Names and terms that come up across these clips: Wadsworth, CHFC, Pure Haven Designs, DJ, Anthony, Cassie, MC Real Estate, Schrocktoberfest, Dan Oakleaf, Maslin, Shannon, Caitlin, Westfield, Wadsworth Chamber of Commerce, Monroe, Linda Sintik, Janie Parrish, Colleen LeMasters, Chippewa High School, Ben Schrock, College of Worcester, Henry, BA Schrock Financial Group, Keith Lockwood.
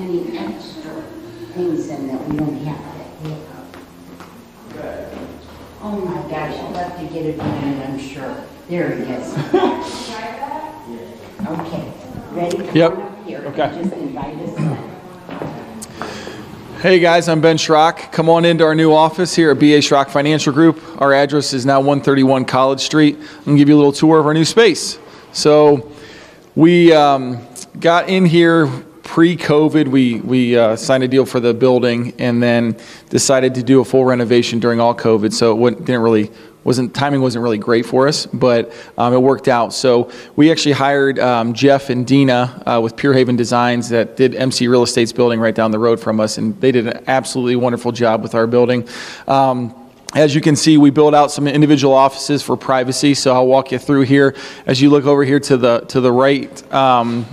any extra things in that we don't have that we have. Okay. Oh my gosh, I'll have to get it in, I'm sure. There it is. Okay. Ready? Yep. Come up here. Okay. Just invite us in. Hey guys, I'm Ben Schrock. Come on into our new office here at BA Schrock Financial Group. Our address is now 131 College Street. I'm gonna give you a little tour of our new space. So we got in here pre-COVID. We signed a deal for the building and then decided to do a full renovation during all COVID. So it timing wasn't really great for us, but it worked out. So we actually hired Jeff and Dina with Pure Haven Designs that did MC Real Estate's building right down the road from us, and they did an absolutely wonderful job with our building. As you can see, we built out some individual offices for privacy, so I'll walk you through here. As you look over here to the right,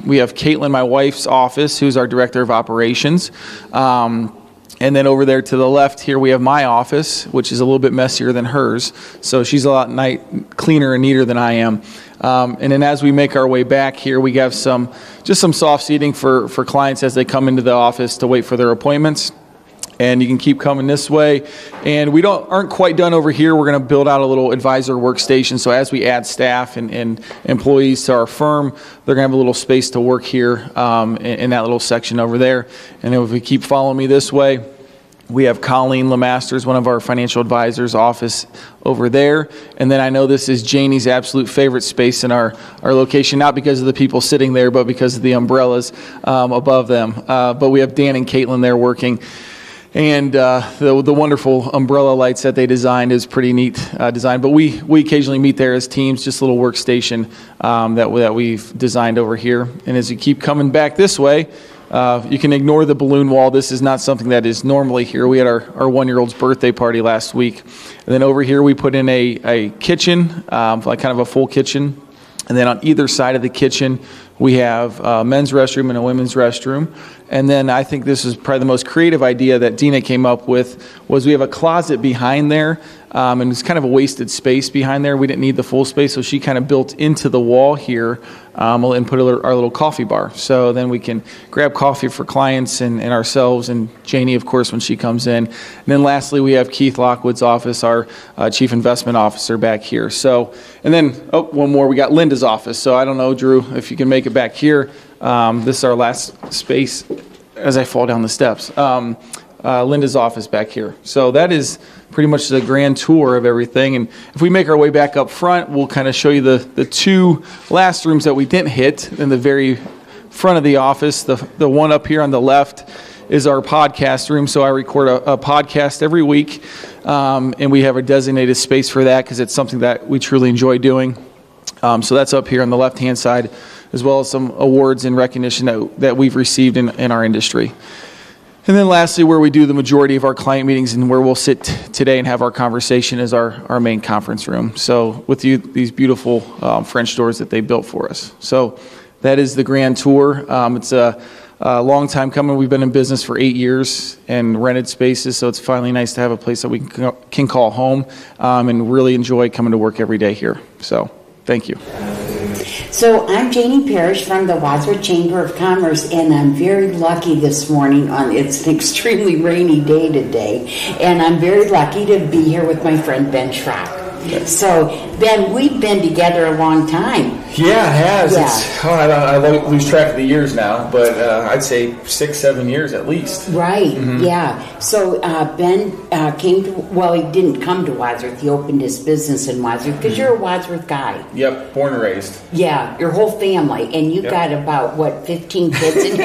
we have Caitlin, my wife's office, who's our director of operations. And then over there to the left here, we have my office, which is a little bit messier than hers. So she's a lot cleaner and neater than I am. And then as we make our way back here, we have just some soft seating for clients as they come into the office to wait for their appointments. And you can keep coming this way. And we aren't quite done over here. We're going to build out a little advisor workstation. So as we add staff and employees to our firm, they're going to have a little space to work here in that little section over there. And then if we keep following me this way, we have Colleen LeMasters, one of our financial advisors' office over there. And then I know this is Janie's absolute favorite space in our location, not because of the people sitting there, but because of the umbrellas above them. But we have Dan and Caitlin there working. And the wonderful umbrella lights that they designed is pretty neat design. But we occasionally meet there as teams, just a little workstation that we've designed over here. And as you keep coming back this way, you can ignore the balloon wall. This is not something that is normally here. We had our one-year-old's birthday party last week. And then over here we put in a kitchen, like kind of a full kitchen. And then on either side of the kitchen, we have a men's restroom and a women's restroom. And then I think this is probably the most creative idea that Dina came up with was we have a closet behind there, and it's kind of a wasted space behind there. We didn't need the full space, so she kind of built into the wall here and put our little coffee bar. So then we can grab coffee for clients and ourselves and Janie, of course, when she comes in. And then lastly, we have Keith Lockwood's office, our chief investment officer back here. So, and then, oh, one more, we got Linda's office. So I don't know, Drew, if you can make it back here. This is our last space as I fall down the steps. Linda's office back here. So that is pretty much the grand tour of everything. And if we make our way back up front, we'll kind of show you the two last rooms that we didn't hit in the very front of the office. The one up here on the left is our podcast room. So I record a podcast every week, and we have a designated space for that because it's something that we truly enjoy doing. So that's up here on the left-hand side, as well as some awards and recognition that we've received in our industry. And then lastly, where we do the majority of our client meetings and where we'll sit today and have our conversation is our main conference room. So with these beautiful French doors that they built for us. So that is the grand tour. It's a long time coming. We've been in business for 8 years and rented spaces. So it's finally nice to have a place that we can call home and really enjoy coming to work every day here. So thank you. So I'm Janie Parrish from the Wadsworth Chamber of Commerce, and I'm very lucky this morning. It's an extremely rainy day today, and I'm very lucky to be here with my friend Ben Schrock. So, Ben, we've been together a long time. Yeah, it has. Yeah. I lose track of the years now, but I'd say 6, 7 years at least. Right, yeah. So Ben he didn't come to Wadsworth. He opened his business in Wadsworth because you're a Wadsworth guy. Yep, born and raised. Yeah, your whole family. And you've got about, 15 kids in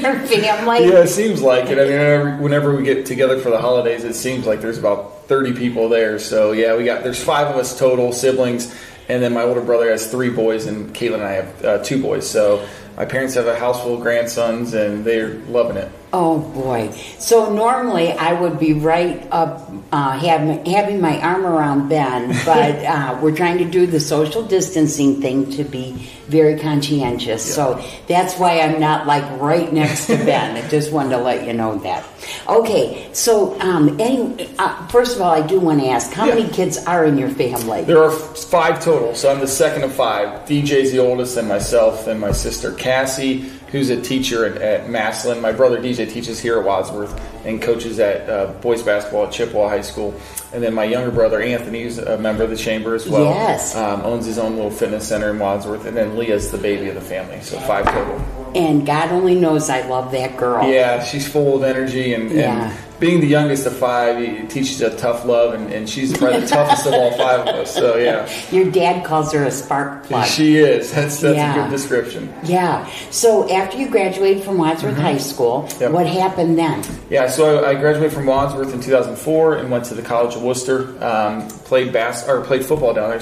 your family? Yeah, it seems like it. I mean, whenever we get together for the holidays, it seems like there's about 30 people there, so yeah, there's 5 of us total, siblings, and then my older brother has 3 boys, and Caitlin and I have 2 boys, so my parents have a house full of grandsons, and they're loving it. Oh, boy. So normally I would be right up having my arm around Ben, but we're trying to do the social distancing thing to be very conscientious. Yeah. So that's why I'm not right next to Ben. I just wanted to let you know that. Okay. So first of all, I do want to ask, how many kids are in your family? There are 5 total, so I'm the second of 5. DJ's the oldest, and myself and my sister, Cassie, who's a teacher at Maslin. My brother DJ teaches here at Wadsworth and coaches at boys basketball at Chippewa High School. And then my younger brother, Anthony, who's a member of the chamber as well. Yes. Owns his own little fitness center in Wadsworth. And then Leah's the baby of the family, so 5 total. And God only knows I love that girl. Yeah, she's full of energy. And being the youngest of 5, it teaches a tough love. And she's probably the toughest of all 5 of us. So, yeah. Your dad calls her a spark plug. She is. That's a good description. Yeah. So, after you graduated from Wadsworth High School, what happened then? Yeah, so I graduated from Wadsworth in 2004 and went to the College of Worcester. Played football down there,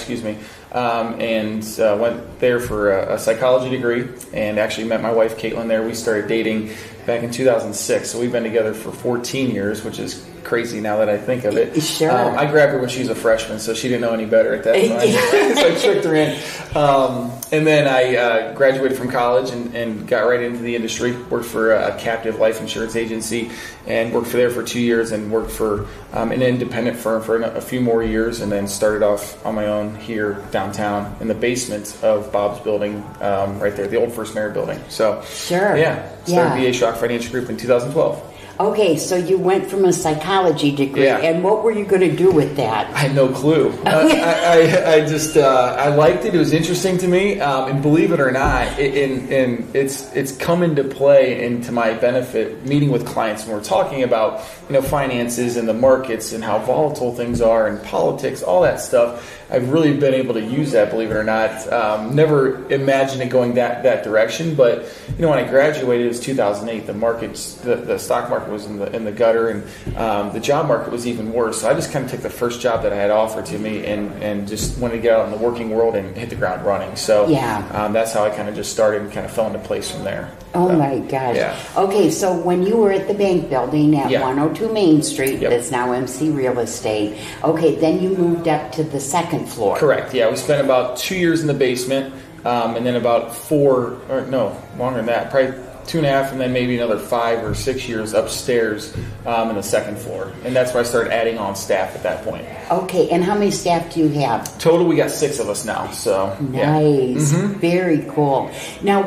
and went there for a psychology degree, and actually met my wife Caitlin there. We started dating back in 2006, so we've been together for 14 years, which is crazy now that I think of it. Sure. I grabbed her when she was a freshman, so she didn't know any better at that time. So I tricked her in. And then I graduated from college and got right into the industry. Worked for a captive life insurance agency and worked there for 2 years, and worked for an independent firm for a few more years, and then started off on my own here downtown in the basement of Bob's building, right there, the old First Mary building. So, sure. Yeah. Started BA Schrock Financial Group in 2012. Okay, so you went from a psychology degree, and what were you going to do with that? I had no clue. I just I liked it. It was interesting to me, and believe it or not, it's come into play and to my benefit. Meeting with clients when we're talking about finances and the markets and how volatile things are and politics, all that stuff. I've really been able to use that, believe it or not. Never imagined it going that direction, but when I graduated, it was 2008. The markets, the stock market was in the gutter, and the job market was even worse. So I just kind of took the first job that I had offered to me, and just wanted to get out in the working world and hit the ground running. So that's how I kind of just started and kind of fell into place from there. Oh my gosh! Yeah. Okay, so when you were at the bank building at 102 Main Street, that's now MC Real Estate. Okay, then you moved up to the second floor. Correct. Yeah, we spent about 2 years in the basement, and then about 4, or no, longer than that, probably 2.5, and then maybe another 5 or 6 years upstairs in the second floor. And that's where I started adding on staff at that point. Okay, and how many staff do you have? Total, we got 6 of us now. So nice, very cool. Now,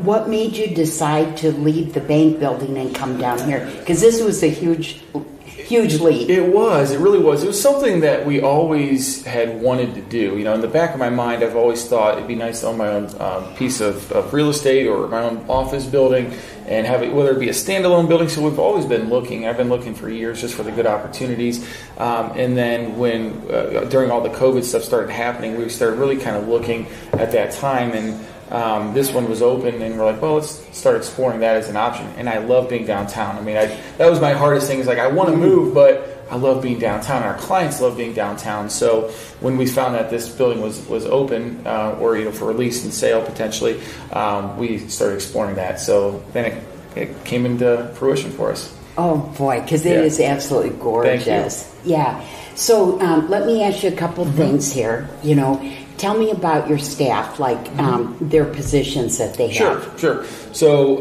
what made you decide to leave the bank building and come down here? Because this was a huge leap. It was. It really was. It was something that we always had wanted to do. In the back of my mind, I've always thought it'd be nice to own my own piece of real estate or my own office building, and have it, whether it be a standalone building. So we've always been looking. I've been looking for years just for the good opportunities. And then when during all the COVID stuff started happening, we started really kind of looking at that time, and this one was open, and we're like, well, let's start exploring that as an option. And I love being downtown. That was my hardest thing, is I want to move, but I love being downtown. Our clients love being downtown. So when we found that this building was open, or for lease and sale potentially, we started exploring that. So then it came into fruition for us. Oh boy, because it is absolutely gorgeous. Thank you. Yeah. So let me ask you a couple things here. Tell me about your staff, their positions that they have. Sure. So,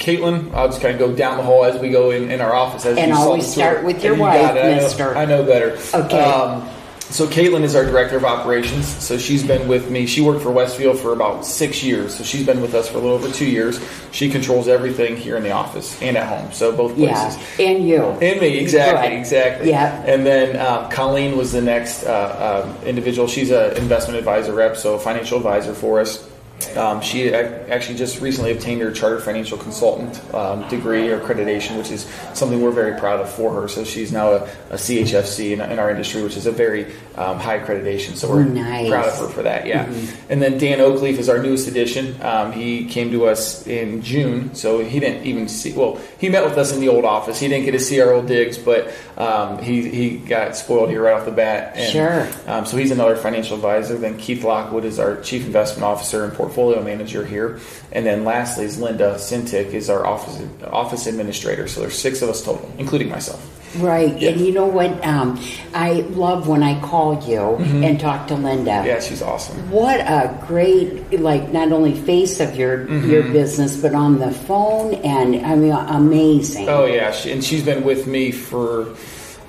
Caitlin, I'll just kind of go down the hall as we go in our office. And always start with your wife, mister. I know better. Okay. So Caitlin is our director of operations. So she's been with me. She worked for Westfield for about 6 years. So she's been with us for a little over 2 years. She controls everything here in the office and at home. So both places. Yeah, and you. And me, exactly. Yeah. And then Colleen was the next individual. She's an investment advisor rep, so a financial advisor for us. She actually just recently obtained her chartered financial consultant degree or accreditation, which is something we're very proud of for her. So she's now a CHFC in our industry, which is a very high accreditation. So we're proud of her for that. Yeah. Mm-hmm. And then Dan Oakleaf is our newest addition. He came to us in June, so he didn't even see. Well, he met with us in the old office. He didn't get to see our old digs, but he got spoiled here right off the bat. And, so he's another financial advisor. Then Keith Lockwood is our chief investment officer and portfolio manager here, and then lastly is Linda Sintik is our office administrator. So there's 6 of us total, including myself. Right, yeah. And you know what? I love when I call you and talk to Linda. Yeah, she's awesome. What a great, not only face of your business, but on the phone, and amazing. Oh yeah, and she's been with me for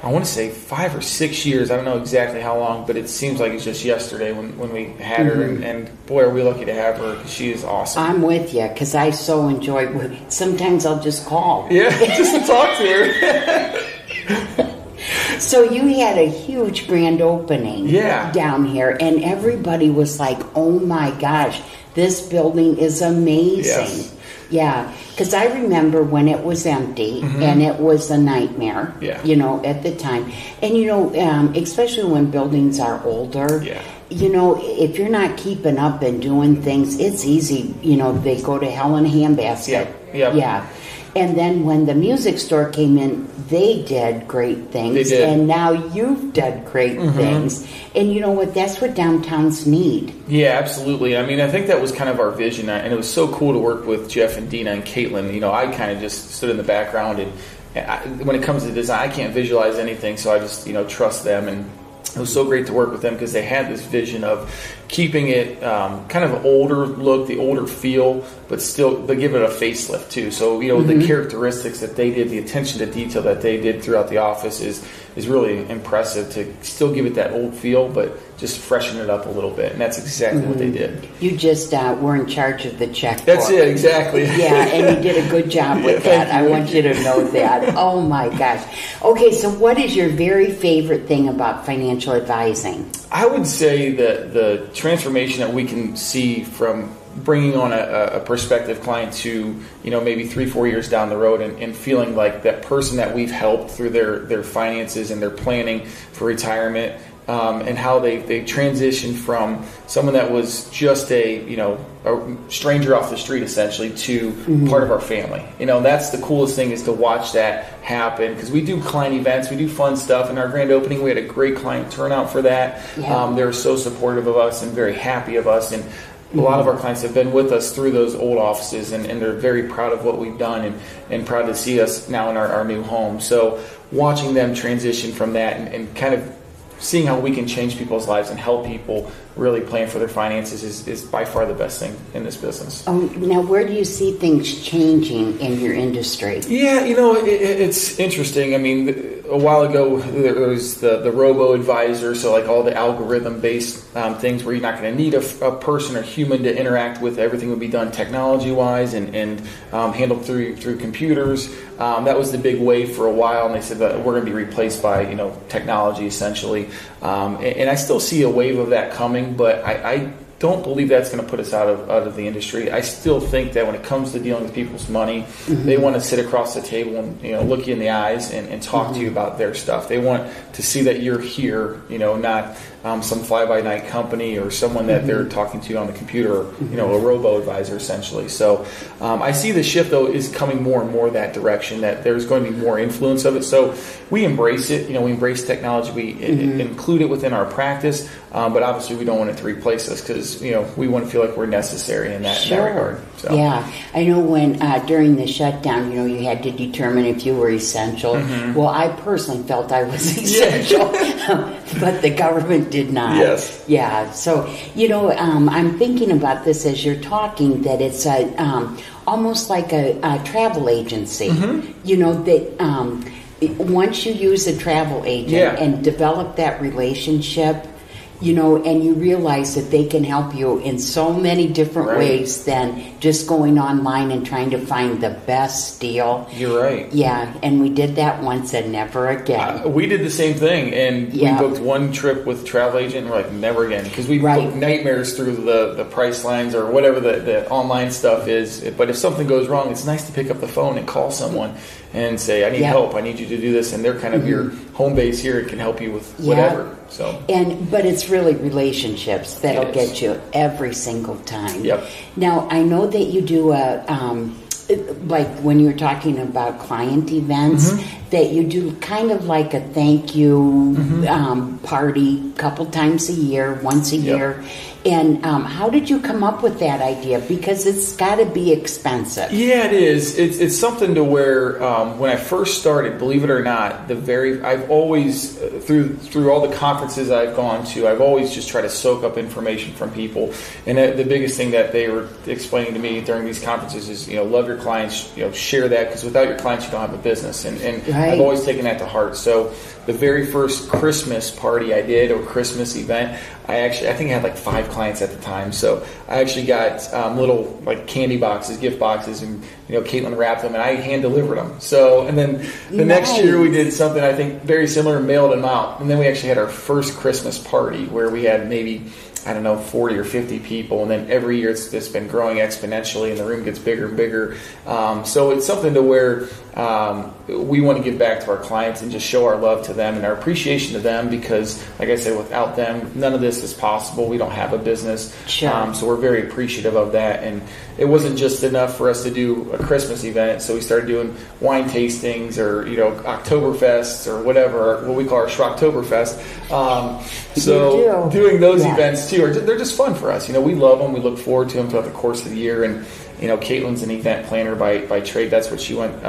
I want to say 5 or 6 years. I don't know exactly how long, but it seems like it's just yesterday when we had her. Mm-hmm. And boy, are we lucky to have her. She is awesome. I'm with you because I so enjoy working. Sometimes I'll just call. Yeah, just to talk to her. So you had a huge grand opening down here, and everybody was like, oh my gosh, this building is amazing. Yes. Yeah, because I remember when it was empty, mm-hmm. and it was a nightmare, you know, at the time. And, you know, especially when buildings are older, you know, if you're not keeping up and doing things, it's easy, you know, they go to hell in a handbasket. Yeah. And then when the music store came in, they did great things. They did. And now you've done great things. And you know what? That's what downtowns need. Yeah, absolutely. I mean, I think that was kind of our vision. And it was so cool to work with Jeff and Dina and Caitlin. You know, I kind of just stood in the background. And when it comes to design, I can't visualize anything. So I just, you know, trust them. And it was so great to work with them because they had this vision of keeping it kind of an older look, the older feel, but still they give it a facelift too. So, you know, the characteristics that they did, the attention to detail that they did throughout the office is really impressive to still give it that old feel, but just freshen it up a little bit. And that's exactly what they did. You just were in charge of the checkbook. That's it, exactly. Yeah, and you did a good job with that. I want you to know that. Oh, my gosh. Okay, so what is your very favorite thing about financial advising? I would say that the transformation that we can see from bringing on a prospective client to, you know, maybe 3-4 years down the road and feeling like that person that we've helped through their finances and their planning for retirement, and how they transitioned from someone that was just a, you know, a stranger off the street essentially to part of our family. You know, that's the coolest thing is to watch that happen because we do client events, we do fun stuff. In our grand opening, we had a great client turnout for that. They were so supportive of us and very happy of us. And a lot of our clients have been with us through those old offices, and they're very proud of what we've done and proud to see us now in our new home. So watching them transition from that and kind of seeing how we can change people's lives and help people really plan for their finances is by far the best thing in this business. Now, where do you see things changing in your industry? Yeah, you know, it's interesting. I mean, a while ago, there was the robo-advisor, so like all the algorithm-based things where you're not going to need a person or human to interact with. Everything would be done technology-wise and handled through computers. That was the big wave for a while, and they said that we're going to be replaced by, you know, technology essentially. And I still see a wave of that coming. But I don't believe that's going to put us out of the industry. I still think that when it comes to dealing with people's money, they want to sit across the table and, you know, look you in the eyes and talk to you about their stuff. They want to see that you're here, you know, not some fly-by-night company or someone that they're talking to on the computer, or, you know, a robo-advisor essentially. So I see the shift, though, is coming more and more that direction, that there's going to be more influence of it. So we embrace it. You know, we embrace technology. We include it within our practice, but obviously we don't want it to replace us because, you know, we want to feel like we're necessary in that regard. So. Yeah. I know when during the shutdown, you know, you had to determine if you were essential. Well, I personally felt I was essential, but the government did not. Yes. Yeah. So, you know, I'm thinking about this as you're talking, that it's almost like a travel agency. You know, that once you use a travel agent and develop that relationship, you know, and you realize that they can help you in so many different ways than just going online and trying to find the best deal. You're right. Yeah, and we did that once and never again. We did the same thing, and we booked one trip with a travel agent, and we're like, never again. Because we booked nightmares through the price lines or whatever the online stuff is. But if something goes wrong, it's nice to pick up the phone and call someone and say, I need help, I need you to do this. And they're kind of your home base here and can help you with whatever. So. But it's really relationships that'll get you every single time. Yep. Now, I know that you do like when you were talking about client events, that you do kind of like a thank you party a couple times a year, once a year. And how did you come up with that idea? Because it's got to be expensive. Yeah, it is. It's something to where when I first started, believe it or not, I've always through all the conferences I've gone to, I've always just tried to soak up information from people. And the biggest thing that they were explaining to me during these conferences is, you know, love your clients, you know, share that, because without your clients you don't have a business. And right. I've always taken that to heart. So the very first Christmas party I did, or Christmas event, I think I had like 5 clients at the time. So I actually got little like candy boxes, gift boxes, and you know, Caitlin wrapped them and I hand delivered them. So, and then the next year we did something I think very similar, mailed them out, and then we actually had our first Christmas party where we had maybe, I don't know, 40 or 50 people, and then every year it's been growing exponentially, and the room gets bigger and bigger. So it's something to where we want to give back to our clients and just show our love to them and our appreciation to them, because, like I said, without them, none of this is possible. We don't have a business. Sure. So we're very appreciative of that. And it wasn't just enough for us to do a Christmas event, so we started doing wine tastings or, you know, Oktoberfests or whatever, what we call our Schrocktoberfest. So doing those events, too, they're just fun for us. You know, we love them. We look forward to them throughout the course of the year. And, you know, Caitlin's an event planner by trade. That's what she worked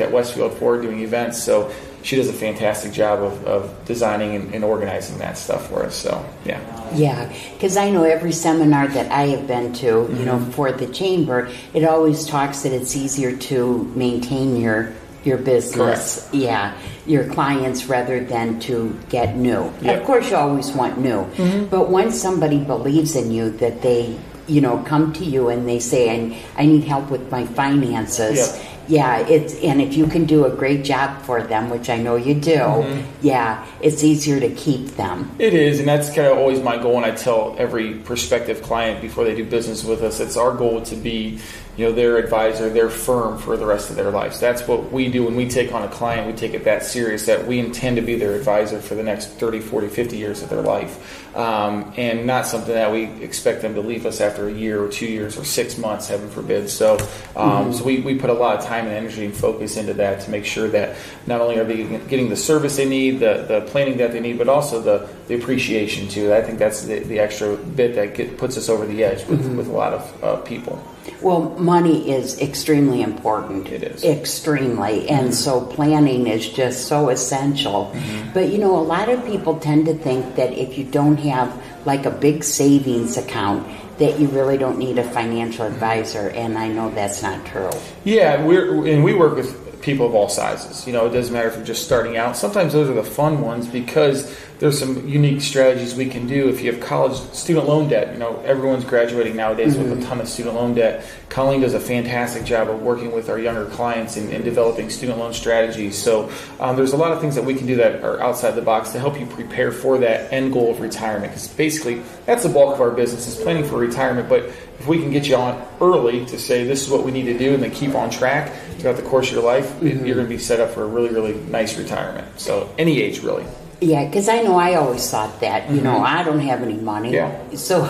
at Westfield for, doing events. So she does a fantastic job of designing and organizing that stuff for us. So, yeah. Yeah, because I know every seminar that I have been to, mm-hmm. you know, for the chamber, it always talks that it's easier to maintain your business. Correct. Yeah, your clients, rather than to get new. Yep. Of course, you always want new. Mm-hmm. But once somebody believes in you, that they... you know, come to you and they say, I need help with my finances. Yep. Yeah, and if you can do a great job for them, which I know you do, mm-hmm. yeah, it's easier to keep them. It is, and that's kind of always my goal, and I tell every prospective client before they do business with us, it's our goal to be, you know, their advisor, their firm for the rest of their lives. That's what we do when we take on a client. We take it that serious that we intend to be their advisor for the next 30, 40, 50 years of their life, and not something that we expect them to leave us after a year or 2 years or 6 months, heaven forbid. So, mm-hmm. so we put a lot of time and energy and focus into that to make sure that not only are they getting the service they need, the planning that they need, but also the appreciation too. I think that's the extra bit that puts us over the edge with, mm-hmm. with a lot of people. Well, money is extremely important. It is. Extremely. And mm-hmm. so planning is just so essential. Mm-hmm. But, you know, a lot of people tend to think that if you don't have like a big savings account, that you really don't need a financial advisor. And I know that's not true. Yeah, we work with people of all sizes. You know, it doesn't matter if you're just starting out. Sometimes those are the fun ones, because there's some unique strategies we can do. If you have college student loan debt, you know, everyone's graduating nowadays mm-hmm. with a ton of student loan debt. Colleen does a fantastic job of working with our younger clients and developing student loan strategies. So there's a lot of things that we can do that are outside the box to help you prepare for that end goal of retirement, because basically that's the bulk of our business, is planning for retirement. But if we can get you on early to say this is what we need to do and then keep on track throughout the course of your life, mm-hmm. you're going to be set up for a really, really nice retirement. So any age, really. Yeah, because I know I always thought that, you mm-hmm. know, I don't have any money, yeah. so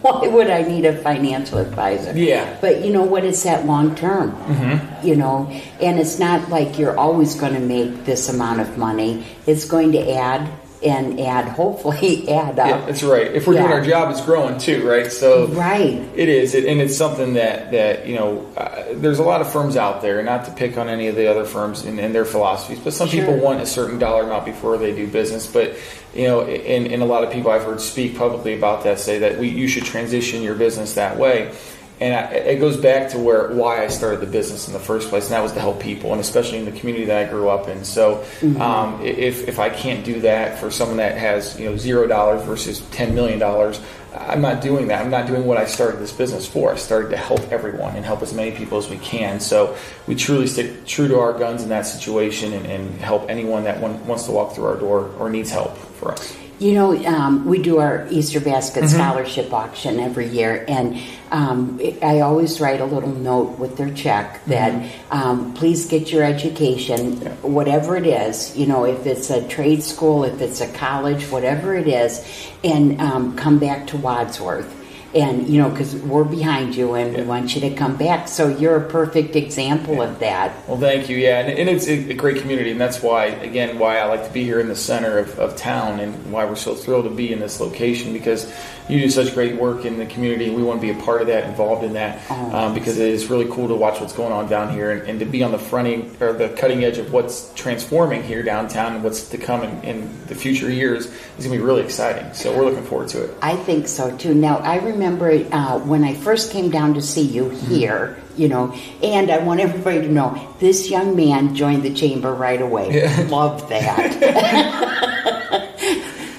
why would I need a financial advisor? Yeah. But, you know, what is that long term? Mm-hmm. You know, and it's not like you're always going to make this amount of money. It's going to hopefully add up. Yeah, that's right. If we're doing our job, it's growing too, right? So right. it is. And it's something that you know, there's a lot of firms out there, not to pick on any of the other firms and their philosophies, but some sure. people want a certain dollar amount before they do business. But, you know, and a lot of people I've heard speak publicly about that say that you should transition your business that way. And it goes back to why I started the business in the first place, and that was to help people, and especially in the community that I grew up in. So mm-hmm. If I can't do that for someone that has, you know, $0 versus $10 million, I'm not doing that. I'm not doing what I started this business for. I started to help everyone and help as many people as we can. So we truly stick true to our guns in that situation and help anyone that wants to walk through our door or needs help for us. You know, we do our Easter Basket mm-hmm. Scholarship auction every year, and I always write a little note with their check that mm-hmm. Please get your education, whatever it is, you know, if it's a trade school, if it's a college, whatever it is, and come back to Wadsworth. And, you know, because we're behind you and we want you to come back. So you're a perfect example of that. Well, thank you. Yeah. And it's a great community. And that's why, again, why I like to be here in the center of town, and why we're so thrilled to be in this location, because you do such great work in the community, and we want to be a part of that, involved in that, because it is really cool to watch what's going on down here, and to be on the front end or the cutting edge of what's transforming here downtown and what's to come in the future years is going to be really exciting. So we're looking forward to it. I think so too. Now, I remember when I first came down to see you here, you know, and I want everybody to know this young man joined the chamber right away. Yeah. Love that.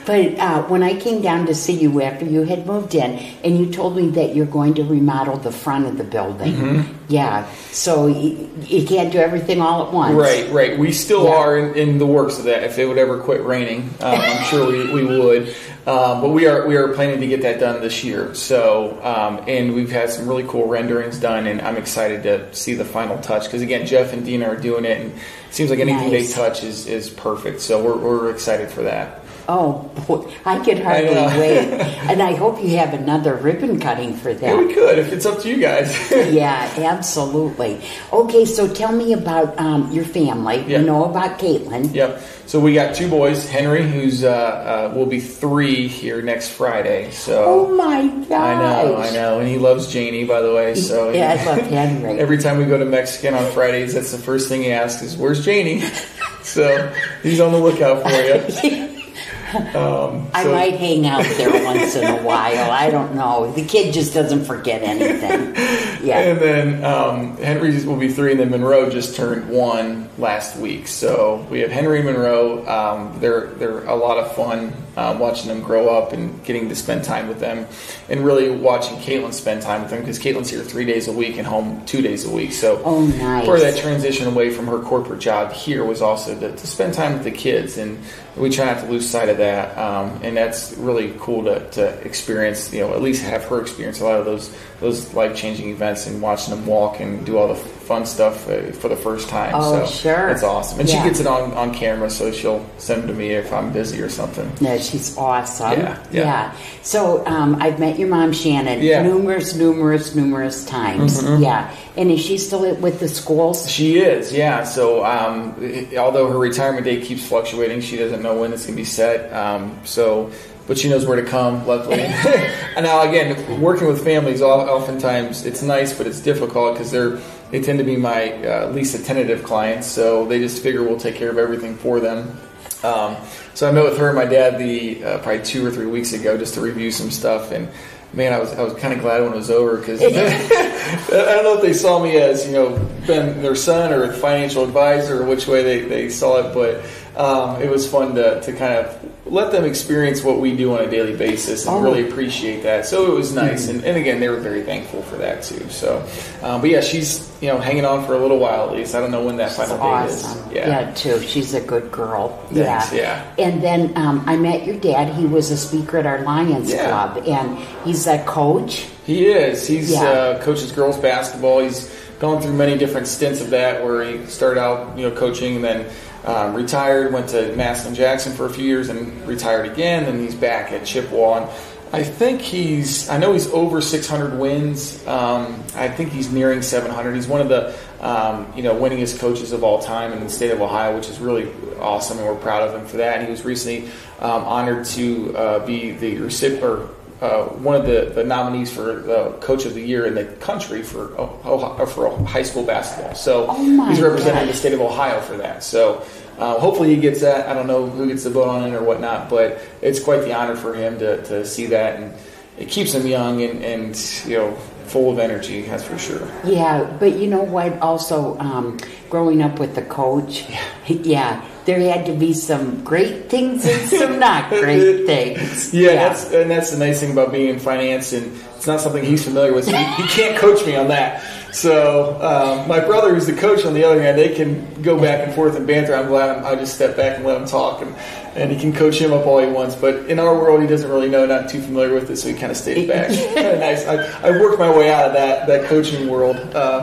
But when I came down to see you after you had moved in, and you told me that you're going to remodel the front of the building. Mm-hmm. Yeah, so you can't do everything all at once. Right. We still are in the works of that. If it would ever quit raining, I'm sure we would. But we are planning to get that done this year. So, and we've had some really cool renderings done, and I'm excited to see the final touch. Because, again, Jeff and Dina are doing it, and it seems like anything they touch is perfect. So we're excited for that. Oh, boy, I could hardly wait. And I hope you have another ribbon cutting for that. Yeah, we could, if it's up to you guys. Yeah, absolutely. Okay, so tell me about your family. Yep. You know about Caitlin. Yep. So we got two boys, Henry, who's will be 3 here next Friday. So. Oh, my gosh. I know. And he loves Janie, by the way. So yeah, I love Henry. Every time we go to Mexican on Fridays, that's the first thing he asks is, where's Janie? So he's on the lookout for you. I might hang out there once in a while. I don't know. The kid just doesn't forget anything. Yeah. And then Henry will be 3, and then Monroe just turned 1 last week. So we have Henry and Monroe. They're a lot of fun watching them grow up and getting to spend time with them, and really watching Caitlin spend time with them, because Caitlin's here 3 days a week and home 2 days a week. So nice. Part of that transition away from her corporate job here was also to spend time with the kids, and we try not to lose sight of that, and that's really cool to experience, you know, at least have her experience a lot of those life-changing events, and watching them walk and do all the fun stuff for the first time. Oh, so sure. That's awesome. And she gets it on camera, so she'll send them to me if I'm busy or something. No, she's awesome. Yeah. So I've met your mom, Shannon, numerous times. Mm-hmm. Yeah. And is she still with the schools? She is, yeah. So although her retirement date keeps fluctuating, she doesn't know when it's going to be set. But she knows where to come, luckily. And now, again, working with families, oftentimes it's nice, but it's difficult because they tend to be my least attentive clients. So they just figure we'll take care of everything for them. So I met with her and my dad probably 2 or 3 weeks ago just to review some stuff. And man, I was kind of glad when it was over, because I don't know if they saw me as, you know, been their son or a financial advisor or which way they saw it, but it was fun to kind of let them experience what we do on a daily basis and really appreciate that. So it was nice. Mm-hmm. And again, they were very thankful for that too. So, but yeah, she's, you know, hanging on for a little while at least. I don't know when that final date is. Yeah, too. She's a good girl. Thanks. Yeah. And then I met your dad. He was a speaker at our Lions Club, and he's a coach. He is. He's coaches girls basketball. He's gone through many different stints of that, where he started out, you know, coaching, and then retired, went to Maslin Jackson for a few years, and retired again, and he's back at Chippewa. And I think he's over 600 wins. I think he's nearing 700. He's one of the winningest coaches of all time in the state of Ohio, which is really awesome, and we're proud of him for that. And he was recently honored to be the recipient, or one of the nominees for the Coach of the Year in the country for high school basketball. So he's representing the state of Ohio for that. So hopefully he gets that. I don't know who gets the vote on it or whatnot, but it's quite the honor for him to see that, and it keeps him young and you know, full of energy, that's for sure. Yeah, but you know what? Also, growing up with the coach, there had to be some great things and some not great things. That's the nice thing about being in finance, and it's not something he's familiar with, so he can't coach me on that. So my brother, who's the coach, on the other hand, they can go back and forth and banter. I'm glad I just step back and let him talk, and he can coach him up all he wants. But in our world, he doesn't really know, not too familiar with it, so he kind of stays back. Nice. I worked my way out of that coaching world,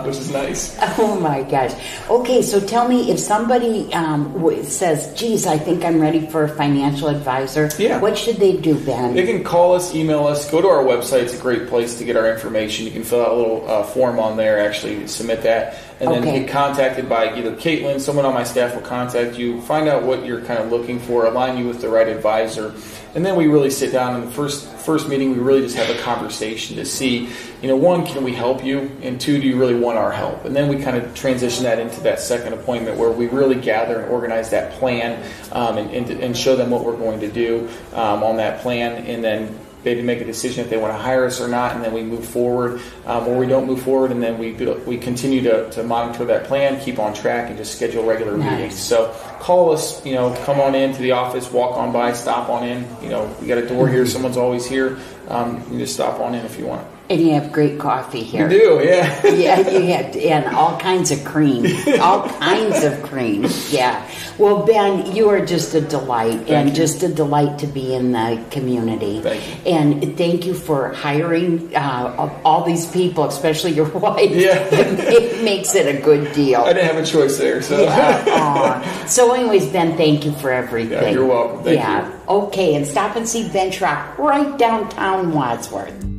which is nice. Oh, my gosh. Okay, so tell me, if somebody says, geez, I think I'm ready for a financial advisor, what should they do, Ben? They can call us, email us, go to our website. It's a great place to get our information. You can fill out a little form on there, actually submit that, and then get contacted by either Caitlin, someone on my staff will contact you, find out what you're kind of looking for, align align you with the right advisor. And then we really sit down in the first meeting. We really just have a conversation to see, you know, one, can we help you? And two, do you really want our help? And then we kind of transition that into that second appointment where we really gather and organize that plan and show them what we're going to do on that plan, and then they make a decision if they want to hire us or not, and then we move forward, or we don't move forward, and then we continue to monitor that plan, keep on track, and just schedule regular meetings. So call us, you know, come on in to the office, walk on by, stop on in. You know, we got a door here, someone's always here. You can just stop on in if you want. And you have great coffee here. You do, yeah. Yeah, you have, and all kinds of cream. All kinds of cream, yeah. Well, Ben, you are just a delight. Just a delight to be in the community. Thank you. And thank you for hiring all these people, especially your wife. Yeah. It makes it a good deal. I didn't have a choice there. So, so anyways, Ben, thank you for everything. Yeah, you're welcome. Thank you. Okay, and stop and see Ben Schrock right downtown Wadsworth.